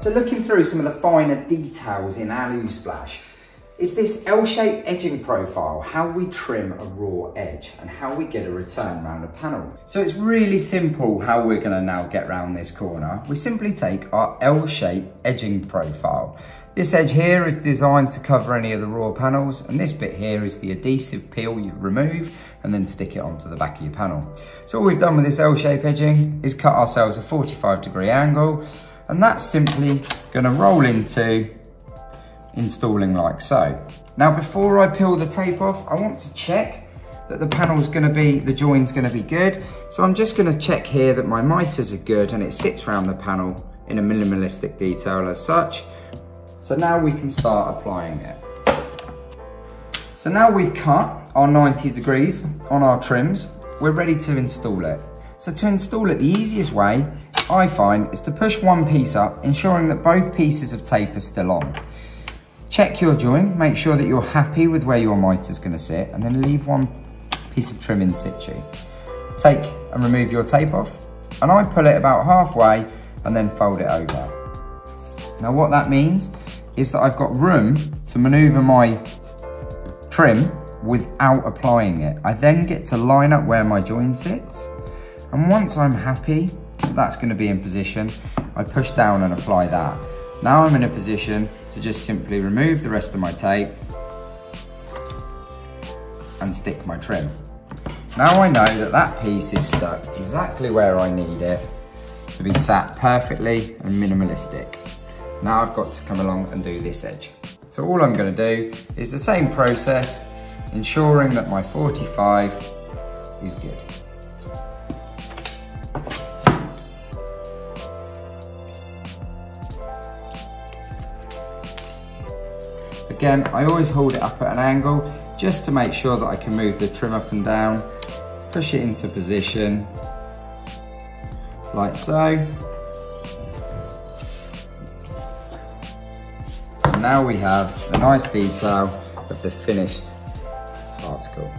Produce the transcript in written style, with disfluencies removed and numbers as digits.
So looking through some of the finer details in AluSplash, is this L-shaped edging profile, how we trim a raw edge and how we get a return round a panel. So it's really simple how we're gonna now get round this corner. We simply take our L-shaped edging profile. This edge here is designed to cover any of the raw panels, and this bit here is the adhesive peel you remove and then stick it onto the back of your panel. So all we've done with this L-shaped edging is cut ourselves a 45-degree angle, and that's simply gonna roll into installing like so. Now before I peel the tape off, I want to check that the panel's going to be, the join's going to be good. So I'm just going to check here that my miters are good and it sits around the panel in a minimalistic detail as such. So now we can start applying it. So now we've cut our 90 degrees on our trims, we're ready to install it. So to install it, the easiest way I find is to push one piece up, ensuring that both pieces of tape are still on. Check your join, make sure that you're happy with where your miter's gonna sit, and then leave one piece of trim in situ. Take and remove your tape off, and I pull it about halfway and then fold it over. Now what that means is that I've got room to maneuver my trim without applying it. I then get to line up where my join sits, and once I'm happy that's gonna be in position, I push down and apply that. Now I'm in a position to just simply remove the rest of my tape and stick my trim. Now I know that that piece is stuck exactly where I need it to be sat perfectly and minimalistic. Now I've got to come along and do this edge. So all I'm going to do is the same process, ensuring that my 45 is good. Again, I always hold it up at an angle just to make sure that I can move the trim up and down, push it into position, like so. And now we have a nice detail of the finished article.